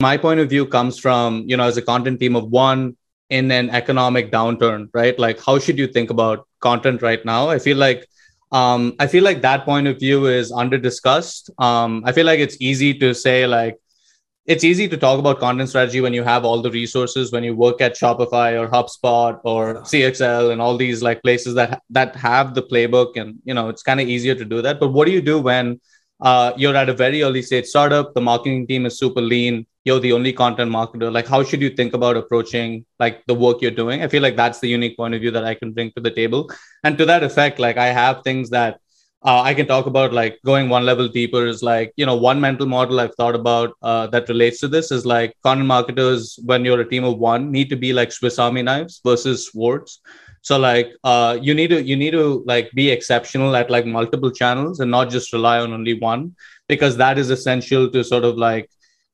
My point of view comes from, as a content team of one in an economic downturn, right? Like, how should you think about content right now? I feel like that point of view is under-discussed. I feel like it's easy to say, it's easy to talk about content strategy when you have all the resources, when you work at Shopify or HubSpot or CXL and all these places that have the playbook. And, it's kind of easier to do that. But what do you do when you're at a very early stage startup, the marketing team is super lean, you're the only content marketer? How should you think about approaching the work you're doing? I feel like that's the unique point of view that I can bring to the table. And to that effect, I have things that I can talk about, going one level deeper is one mental model I've thought about that relates to this is content marketers, when you're a team of one, need to be like Swiss Army knives versus swords. So you need to be exceptional at multiple channels and not just rely on only one, because that is essential to sort of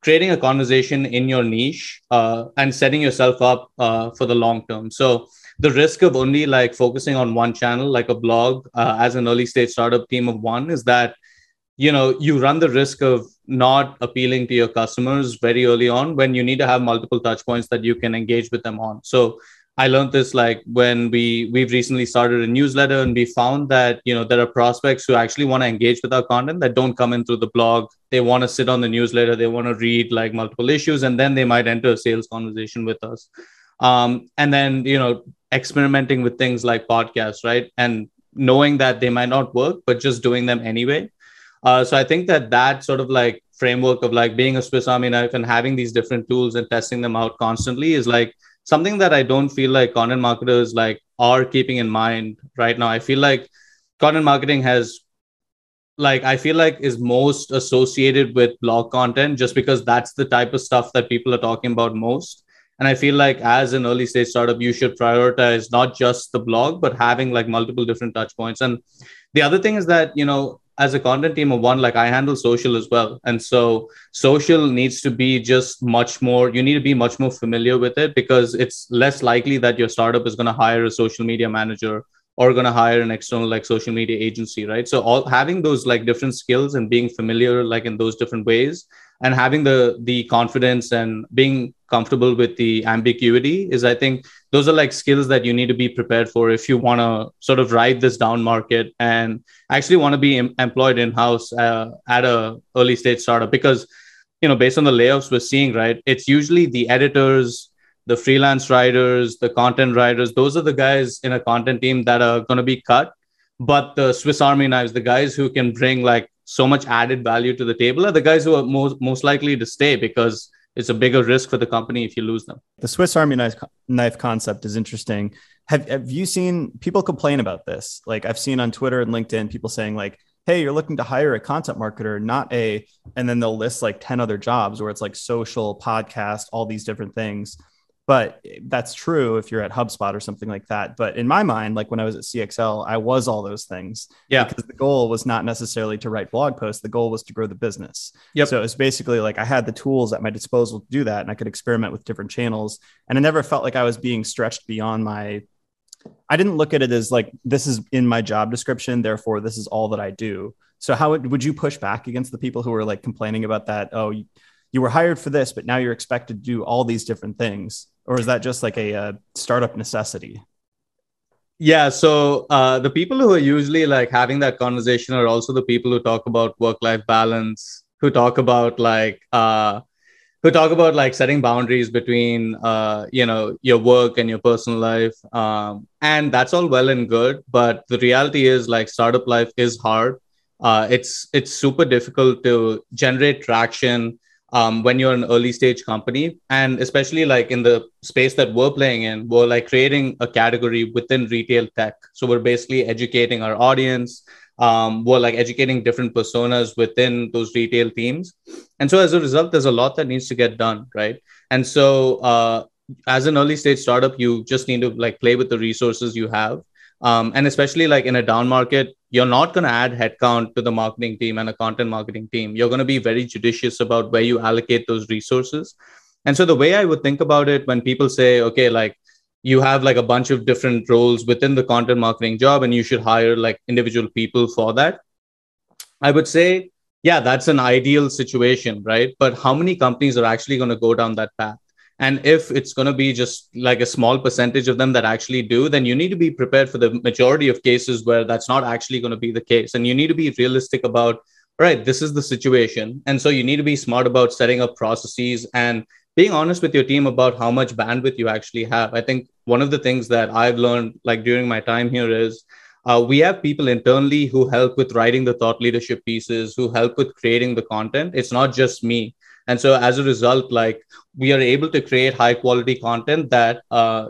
creating a conversation in your niche and setting yourself up for the long term. So the risk of only focusing on one channel, a blog, as an early stage startup team of one, is that, you run the risk of not appealing to your customers very early on when you need to have multiple touch points that you can engage with them on. So I learned this when we've recently started a newsletter, and we found that there are prospects who actually want to engage with our content that don't come in through the blog. They want to sit on the newsletter. They want to read multiple issues, and then they might enter a sales conversation with us. And then experimenting with things like podcasts, right? And knowing that they might not work, but just doing them anyway. So I think that sort of framework of being a Swiss Army knife and having these different tools and testing them out constantly is something that I don't feel like content marketers are keeping in mind right now. I feel like content marketing has, is most associated with blog content just because that's the type of stuff that people are talking about most. And I feel like as an early stage startup, you should prioritize not just the blog, but having multiple different touch points. And the other thing is that, as a content team of one, I handle social as well. And so social needs to be you need to be much more familiar with it, because it's less likely that your startup is going to hire a social media manager or going to hire an external social media agency, right? So having those different skills and being familiar in those different ways, and having the confidence and being comfortable with the ambiguity is, I think, those are skills that you need to be prepared for if you want to sort of ride this down market and actually want to be employed in-house at a early stage startup. Because, based on the layoffs we're seeing, right, it's usually the editors, the freelance writers, the content writers, those are the guys in a content team that are going to be cut. But the Swiss Army knives, the guys who can bring so much added value to the table, are the guys who are most likely to stay, because it's a bigger risk for the company if you lose them. The Swiss Army knife concept is interesting. Have you seen people complain about this? I've seen on Twitter and LinkedIn, people saying hey, you're looking to hire a content marketer, not a, and then they'll list 10 other jobs where it's social, podcast, all these different things. But that's true if you're at HubSpot or something like that. But in my mind, when I was at CXL, I was all those things. Yeah. Because the goal was not necessarily to write blog posts. The goal was to grow the business. Yep. So it's basically I had the tools at my disposal to do that, and I could experiment with different channels. And I never felt I was being stretched beyond I didn't look at it as this is in my job description, therefore this is all that I do. So how would you push back against the people who are complaining about that? Oh, you were hired for this, but now you're expected to do all these different things. Or is that just a startup necessity? Yeah. So the people who are usually having that conversation are also the people who talk about work-life balance, who talk about setting boundaries between, your work and your personal life. And that's all well and good. But the reality is startup life is hard. It's super difficult to generate traction when you're an early stage company, and especially in the space that we're playing in, we're creating a category within retail tech. So we're basically educating our audience. We're educating different personas within those retail teams. And so as a result, there's a lot that needs to get done, right? And so as an early stage startup, you just need to play with the resources you have. And especially in a down market, you're not going to add headcount to the marketing team and a content marketing team. You're going to be very judicious about where you allocate those resources. And so the way I would think about it when people say, okay, you have a bunch of different roles within the content marketing job and you should hire individual people for that, I would say, Yeah, that's an ideal situation, right? But how many companies are actually going to go down that path? And if it's going to be just like a small percentage of them that actually do, then you need to be prepared for the majority of cases where that's not actually going to be the case. And you need to be realistic about, all right, this is the situation. And so you need to be smart about setting up processes and being honest with your team about how much bandwidth you actually have. I think one of the things that I've learned like during my time here is we have people internally who help with writing the thought leadership pieces, who help with creating the content. It's not just me. And so as a result, like we are able to create high quality content that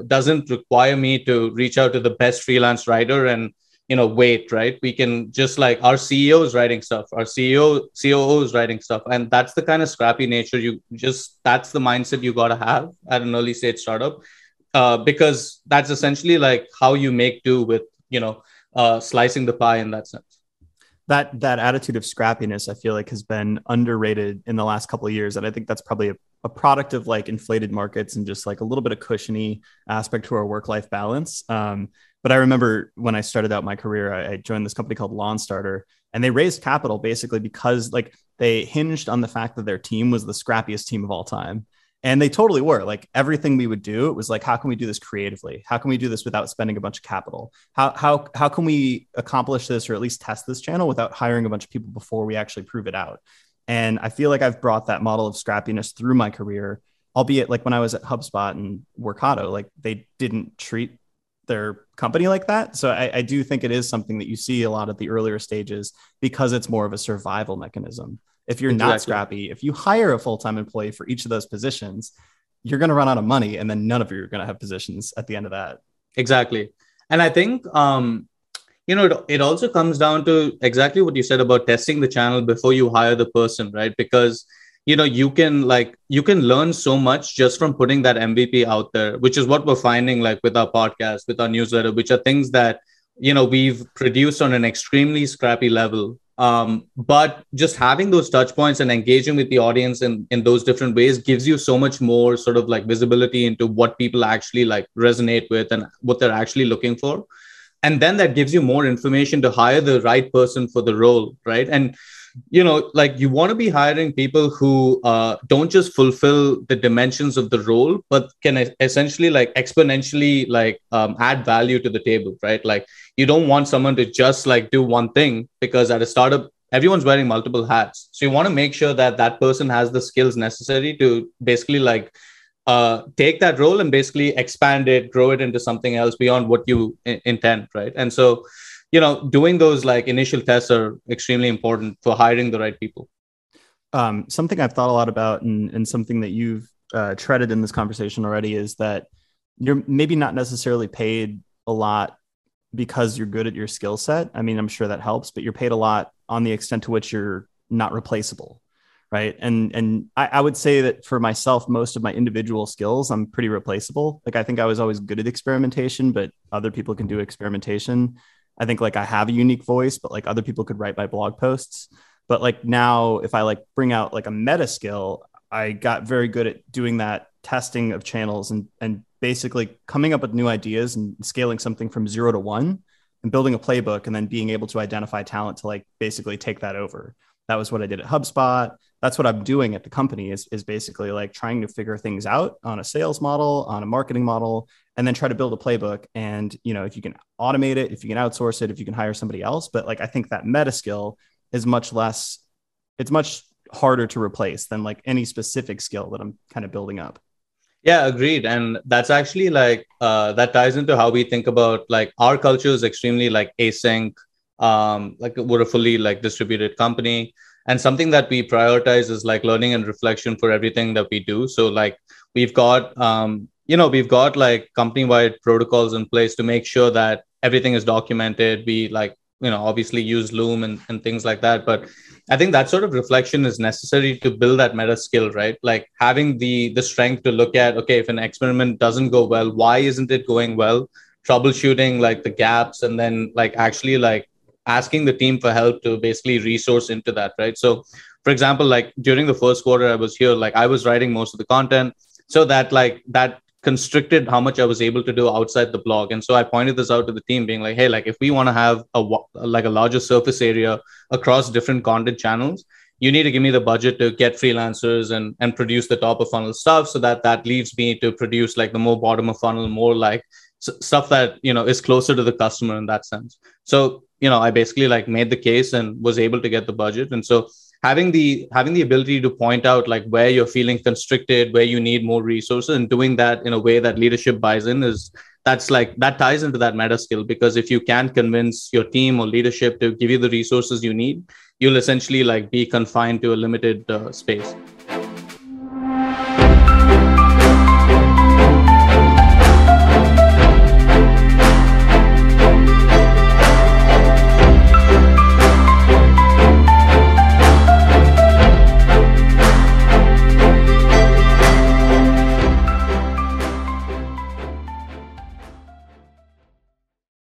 doesn't require me to reach out to the best freelance writer and, you know, wait, right? We can just like our CEO is writing stuff, our COO is writing stuff. And that's the kind of scrappy nature that's the mindset you got to have at an early stage startup, because that's essentially like how you make do with, you know, slicing the pie in that sense. That attitude of scrappiness, I feel like, has been underrated in the last couple of years. And I think that's probably a product of like inflated markets and just like a little bit of cushiony aspect to our work-life balance. But I remember when I started out my career, I joined this company called Lawn Starter, and they raised capital basically because like they hinged on the fact that their team was the scrappiest team of all time. And they totally were. Like everything we would do, it was like, how can we do this creatively? How can we do this without spending a bunch of capital? How can we accomplish this, or at least test this channel without hiring a bunch of people before we actually prove it out? And I feel like I've brought that model of scrappiness through my career, albeit like when I was at HubSpot and Workato, like they didn't treat their company like that. So I do think it is something that you see a lot at the earlier stages because it's more of a survival mechanism. If you're not scrappy, if you hire a full-time employee for each of those positions, you're going to run out of money, and then none of you are going to have positions at the end of that. Exactly. And I think, you know, it also comes down to exactly what you said about testing the channel before you hire the person, right? Because, you know, you can learn so much just from putting that MVP out there, which is what we're finding like with our podcast, with our newsletter, which are things that, you know, we've produced on an extremely scrappy level. But just having those touch points and engaging with the audience in those different ways gives you so much more sort of like visibility into what people actually like resonate with and what they're actually looking for. And then that gives you more information to hire the right person for the role, right? And, you know, like you want to be hiring people who don't just fulfill the dimensions of the role, but can essentially like exponentially like add value to the table, right? Like you don't want someone to just like do one thing, because at a startup, everyone's wearing multiple hats. So you want to make sure that that person has the skills necessary to basically like take that role and basically expand it, grow it into something else beyond what you intend, right? And so, you know, doing those like initial tests are extremely important for hiring the right people. Something I've thought a lot about and something that you've treaded in this conversation already is that you're maybe not necessarily paid a lot because you're good at your skill set. I mean, I'm sure that helps, but you're paid a lot on the extent to which you're not replaceable, right? And I would say that for myself, most of my individual skills, I'm pretty replaceable. Like I think I was always good at experimentation, but other people can do experimentation. I think like I have a unique voice, but like other people could write my blog posts. But like now if I like bring out like a meta skill, I got very good at doing that testing of channels and basically coming up with new ideas and scaling something from 0 to 1 and building a playbook and then being able to identify talent to like basically take that over. That was what I did at HubSpot. That's what I'm doing at the company is basically like trying to figure things out on a sales model, on a marketing model, and then try to build a playbook. And, you know, if you can automate it, if you can outsource it, if you can hire somebody else, but like, I think that meta skill is it's much harder to replace than like any specific skill that I'm kind of building up. Yeah, agreed. And that's actually like, that ties into how we think about like our culture is extremely like async, like we're a fully like distributed company. And something that we prioritize is like learning and reflection for everything that we do. So like we've got like company-wide protocols in place to make sure that everything is documented. We like, you know, obviously use Loom and things like that. But I think that sort of reflection is necessary to build that meta skill, right? Like having the strength to look at, okay, if an experiment doesn't go well, why isn't it going well? Troubleshooting like the gaps and then like actually like asking the team for help to basically resource into that, right? So for example, like during the first quarter I was here, like I was writing most of the content, so that like that constricted how much I was able to do outside the blog. And so I pointed this out to the team being like, hey, like if we want to have a larger surface area across different content channels, you need to give me the budget to get freelancers and produce the top of funnel stuff, so that leaves me to produce like the more bottom of funnel, more like stuff that, you know, is closer to the customer in that sense. So, you know, I basically like made the case and was able to get the budget. And so having the ability to point out like where you're feeling constricted, where you need more resources, and doing that in a way that leadership buys in, that ties into that meta skill, because if you can convince your team or leadership to give you the resources you need, you'll essentially like be confined to a limited space.